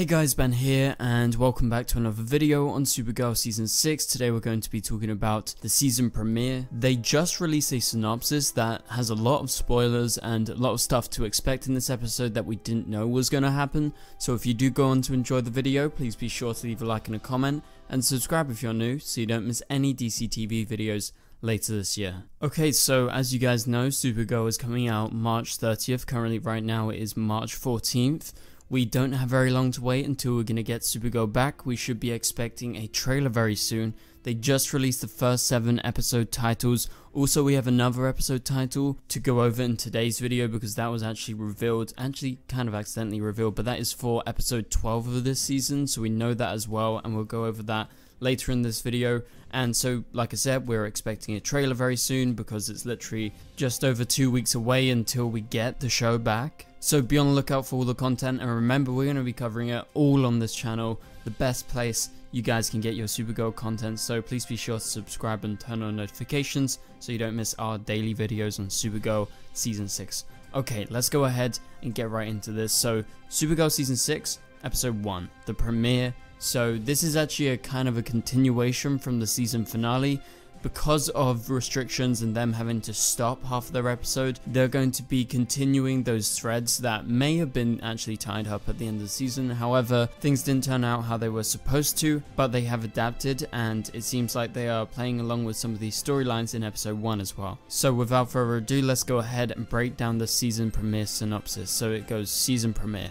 Hey guys, Ben here and welcome back to another video on Supergirl Season 6. Today we're going to be talking about the season premiere. They just released a synopsis that has a lot of spoilers and a lot of stuff to expect in this episode that we didn't know was going to happen. So if you do go on to enjoy the video, please be sure to leave a like and a comment and subscribe if you're new so you don't miss any DCTV videos later this year. Okay, so as you guys know, Supergirl is coming out March 30th. Currently right now it is March 14th. We don't have very long to wait until we're going to get Supergirl back. We should be expecting a trailer very soon. They just released the first 7 episode titles. Also, we have another episode title to go over in today's video because that was actually revealed, kind of accidentally revealed, but that is for episode 12 of this season. So we know that as well, and we'll go over that later in this video. And so, like I said, we're expecting a trailer very soon because it's literally just over 2 weeks away until we get the show back. So be on the lookout for all the content, and remember, we're going to be covering it all on this channel, the best place you guys can get your Supergirl content, so please be sure to subscribe and turn on notifications so you don't miss our daily videos on Supergirl Season 6. Okay, let's go ahead and get right into this. So Supergirl Season 6, Episode 1, the premiere. So this is actually a kind of a continuation from the season finale. Because of restrictions and them having to stop half of their episode, they're going to be continuing those threads that may have been actually tied up at the end of the season. However, things didn't turn out how they were supposed to, but they have adapted, and it seems like they are playing along with some of these storylines in episode 1 as well. So without further ado, let's go ahead and break down the season premiere synopsis. So it goes, season premiere.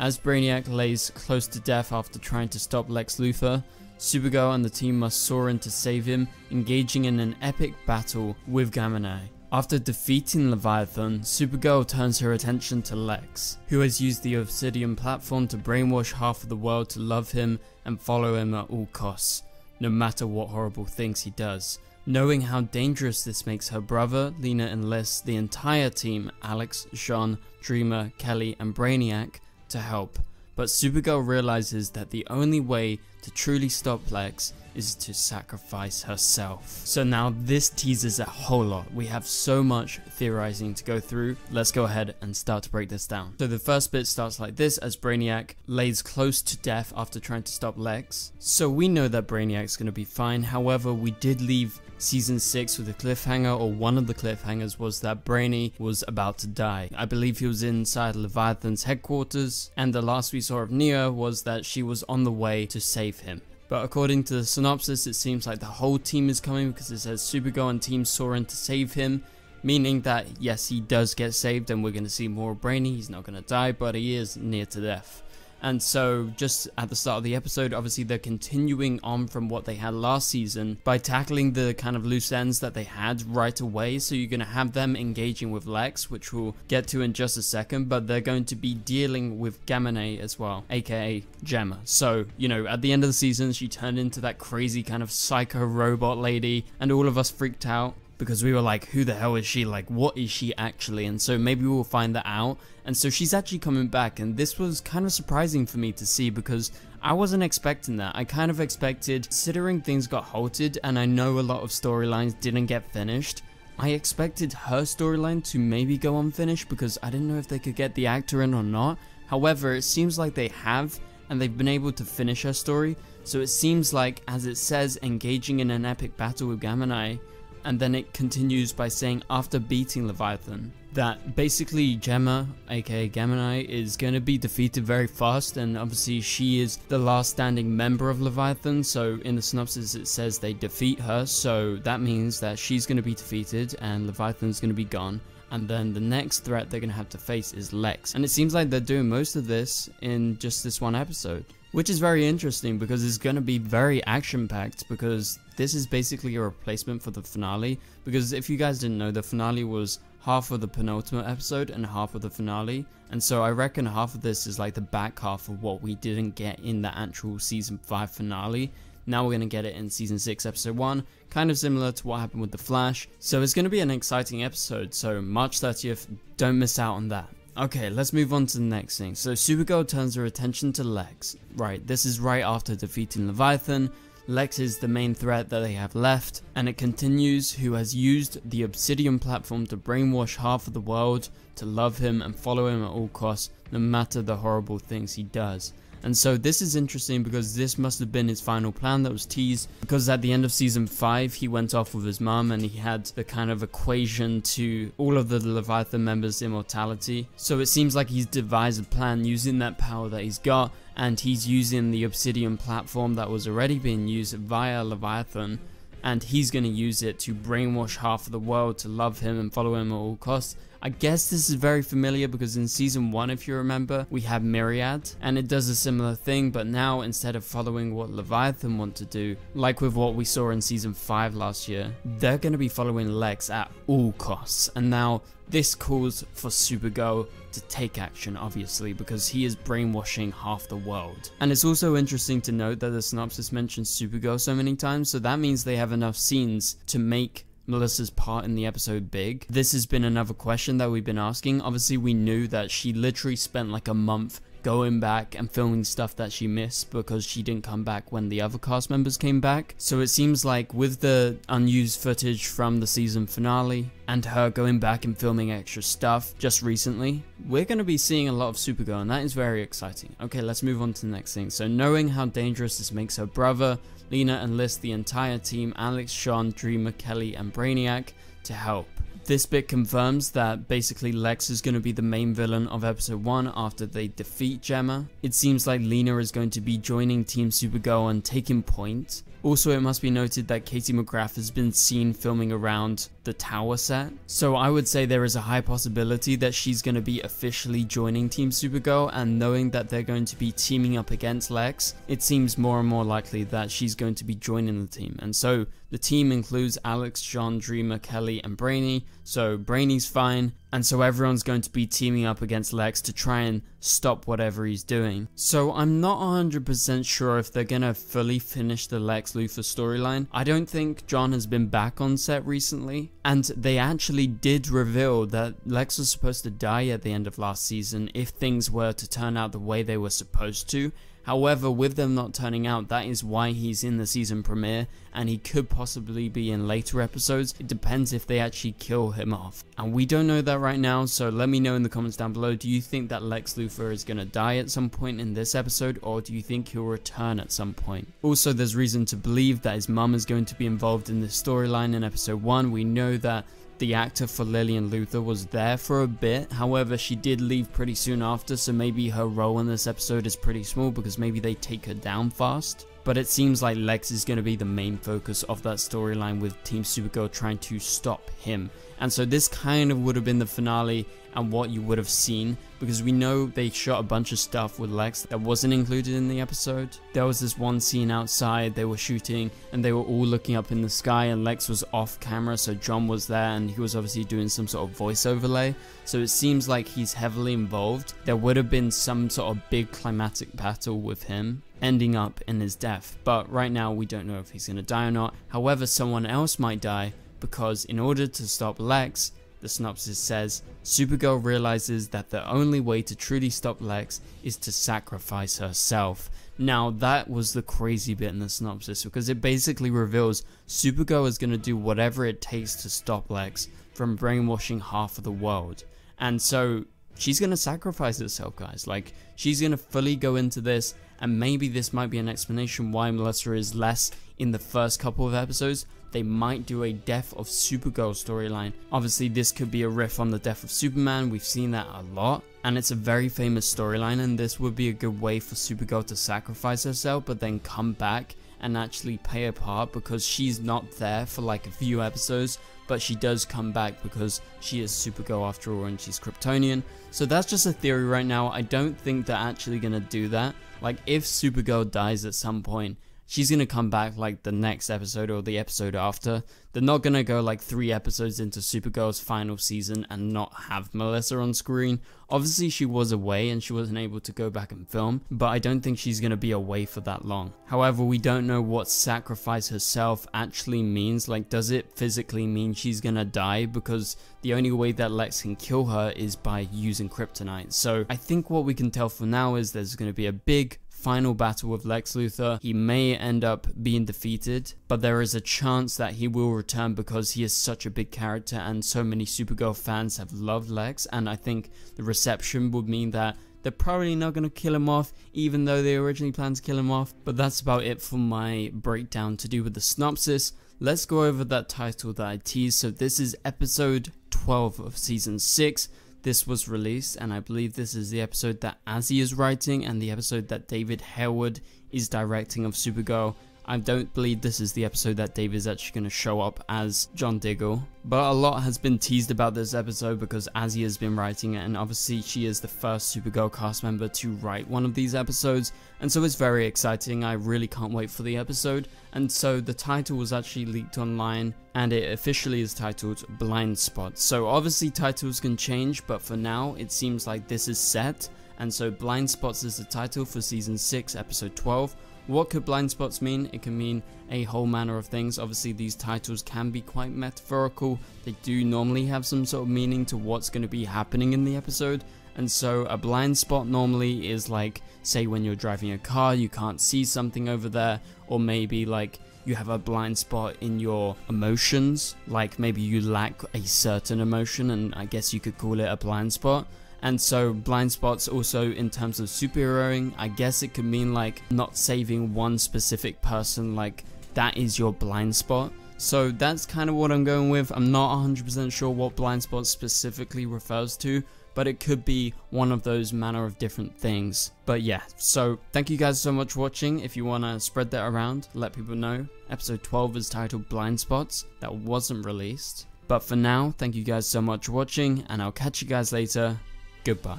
As Brainiac lays close to death after trying to stop Lex Luthor, Supergirl and the team must soar in to save him, engaging in an epic battle with Gamemnae. After defeating Leviathan, Supergirl turns her attention to Lex, who has used the Obsidian platform to brainwash half of the world to love him and follow him at all costs, no matter what horrible things he does. Knowing how dangerous this makes, her brother, Lena, enlists the entire team, Alex, J'onn, Dreamer, Kelly, and Brainiac, to help. But Supergirl realizes that the only way to truly stop Lex is to sacrifice herself. So now this teases a whole lot. We have so much theorizing to go through. Let's go ahead and start to break this down. So the first bit starts like this, as Brainiac lays close to death after trying to stop Lex. So we know that Brainiac's going to be fine. However, we did leave Season 6 with a cliffhanger, or one of the cliffhangers was that Brainy was about to die. I believe he was inside Leviathan's headquarters, and the last we saw of Nia was that she was on the way to save him. But according to the synopsis, it seems like the whole team is coming because it says Supergirl and team soar in to save him, meaning that yes, he does get saved and we're going to see more of Brainy. He's not going to die, but he is near to death. And so just at the start of the episode, obviously they're continuing on from what they had last season by tackling the kind of loose ends that they had right away. So you're going to have them engaging with Lex, which we'll get to in just a second, but they're going to be dealing with Gamemnae as well, aka Gemma. So, you know, at the end of the season, she turned into that crazy kind of psycho robot lady, and all of us freaked out because we were like, who the hell is she? Like, what is she actually? And so maybe we'll find that out. And so she's actually coming back, and this was kind of surprising for me to see because I wasn't expecting that. I kind of expected, considering things got halted and I know a lot of storylines didn't get finished, I expected her storyline to maybe go unfinished because I didn't know if they could get the actor in or not. However, it seems like they have, and they've been able to finish her story. So it seems like, as it says, engaging in an epic battle with Gamemnae, and then it continues by saying after beating Leviathan, that basically Gemma, aka Gamemnae, is going to be defeated very fast, and obviously she is the last standing member of Leviathan, so in the synopsis it says they defeat her, so that means that she's going to be defeated and Leviathan's going to be gone. And then the next threat they're going to have to face is Lex, and it seems like they're doing most of this in just this one episode, which is very interesting because it's going to be very action-packed, because this is basically a replacement for the finale. Because if you guys didn't know, the finale was half of the penultimate episode and half of the finale, and so I reckon half of this is like the back half of what we didn't get in the actual season 5 finale. Now we're going to get it in season 6 episode 1, kind of similar to what happened with The Flash. So it's going to be an exciting episode, so March 30th, don't miss out on that. Okay, let's move on to the next thing. So Supergirl turns her attention to Lex. Right, this is right after defeating Leviathan. Lex is the main threat that they have left, and it continues, who has used the Obsidian platform to brainwash half of the world to love him and follow him at all costs, no matter the horrible things he does. And so this is interesting because this must have been his final plan that was teased, because at the end of season 5 he went off with his mum and he had the kind of equation to all of the Leviathan members' immortality. So it seems like he's devised a plan using that power that he's got, and he's using the Obsidian platform that was already being used via Leviathan, and he's going to use it to brainwash half of the world to love him and follow him at all costs. I guess this is very familiar because in season 1, if you remember, we had Myriad, and it does a similar thing, but now instead of following what Leviathan want to do, like with what we saw in season 5 last year, they're going to be following Lex at all costs. And now this calls for Supergirl to take action, obviously, because he is brainwashing half the world. And it's also interesting to note that the synopsis mentions Supergirl so many times, so that means they have enough scenes to make Melissa's part in the episode big. This has been another question that we've been asking. Obviously, we knew that she literally spent like a month going back and filming stuff that she missed because she didn't come back when the other cast members came back. So it seems like with the unused footage from the season finale and her going back and filming extra stuff just recently, we're going to be seeing a lot of Supergirl, and that is very exciting. Okay, let's move on to the next thing. So knowing how dangerous this makes her brother, Lena enlists the entire team, Alex, J'onn, Dreamer, Kelly, and Brainiac, to help. This bit confirms that basically Lex is going to be the main villain of episode 1 after they defeat Gemma. It seems like Lena is going to be joining Team Supergirl and taking point. Also, it must be noted that Katie McGrath has been seen filming around the tower set, so I would say there is a high possibility that she's going to be officially joining Team Supergirl, and knowing that they're going to be teaming up against Lex, it seems more and more likely that she's going to be joining the team. And so the team includes Alex, J'onn, Dreamer, Kelly, and Brainy, so Brainy's fine. And so everyone's going to be teaming up against Lex to try and stop whatever he's doing. So I'm not 100% sure if they're going to fully finish the Lex Luthor storyline. I don't think John has been back on set recently, and they actually did reveal that Lex was supposed to die at the end of last season if things were to turn out the way they were supposed to. However, with them not turning out, that is why he's in the season premiere, and he could possibly be in later episodes. It depends if they actually kill him off. And we don't know that right now, so let me know in the comments down below, do you think that Lex Luthor is going to die at some point in this episode, or do you think he'll return at some point? Also, there's reason to believe that his mum is going to be involved in this storyline in episode 1. We know that the actor for Lillian Luthor was there for a bit, however she did leave pretty soon after, so maybe her role in this episode is pretty small because maybe they take her down fast. But it seems like Lex is going to be the main focus of that storyline, with Team Supergirl trying to stop him. And so this kind of would have been the finale and what you would have seen, because we know they shot a bunch of stuff with Lex that wasn't included in the episode. There was this one scene outside they were shooting and they were all looking up in the sky, and Lex was off camera, so John was there and he was obviously doing some sort of voice overlay, so it seems like he's heavily involved. There would have been some sort of big climactic battle with him ending up in his death, but right now we don't know if he's gonna die or not. However, someone else might die, because in order to stop Lex, the synopsis says, Supergirl realizes that the only way to truly stop Lex is to sacrifice herself. Now, that was the crazy bit in the synopsis, because it basically reveals Supergirl is going to do whatever it takes to stop Lex from brainwashing half of the world. And so she's going to sacrifice herself, guys. Like, she's going to fully go into this, and maybe this might be an explanation why Melissa is less in the first couple of episodes. They might do a Death of Supergirl storyline. Obviously, this could be a riff on the Death of Superman. We've seen that a lot, and it's a very famous storyline, and this would be a good way for Supergirl to sacrifice herself but then come back and actually play a part, because she's not there for like a few episodes, but she does come back because she is Supergirl after all, and she's Kryptonian. So that's just a theory right now. I don't think they're actually going to do that. Like, if Supergirl dies at some point, she's going to come back like the next episode or the episode after. They're not going to go like 3 episodes into Supergirl's final season and not have Melissa on screen. Obviously, she was away and she wasn't able to go back and film, but I don't think she's going to be away for that long. However, we don't know what sacrifice herself actually means. Like, does it physically mean she's going to die? Because the only way that Lex can kill her is by using kryptonite. So I think what we can tell for now is there's going to be a big final battle with Lex Luthor. He may end up being defeated, but there is a chance that he will return because he is such a big character and so many Supergirl fans have loved Lex, and I think the reception would mean that They're probably not going to kill him off, even though they originally planned to kill him off. But that's about it for my breakdown to do with the synopsis. Let's go over that title that I teased. So this is episode 12 of season 6. This was released, and I believe this is the episode that Azzy is writing and the episode that David Harewood is directing of Supergirl. I don't believe this is the episode that Dave is actually going to show up as John Diggle. But a lot has been teased about this episode because Azzy has been writing it, and obviously she is the first Supergirl cast member to write one of these episodes, and so it's very exciting. I really can't wait for the episode. And so the title was actually leaked online, and it officially is titled Blind Spot. So obviously titles can change, but for now it seems like this is set, and so Blind Spots is the title for season 6, episode 12. What could blind spots mean? It can mean a whole manner of things. Obviously these titles can be quite metaphorical. They do normally have some sort of meaning to what's going to be happening in the episode. And so a blind spot normally is like, say when you're driving a car, you can't see something over there. Or maybe like you have a blind spot in your emotions. Like maybe you lack a certain emotion, and I guess you could call it a blind spot. And so blind spots also in terms of superheroing, I guess it could mean like not saving one specific person, like that is your blind spot. So that's kind of what I'm going with. I'm not 100% sure what blind spot specifically refers to, but it could be one of those manner of different things. But yeah, so thank you guys so much for watching. If you want to spread that around, let people know. Episode 12 is titled Blind Spots. That wasn't released. But for now, thank you guys so much for watching, and I'll catch you guys later. Goodbye.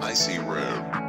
I see red.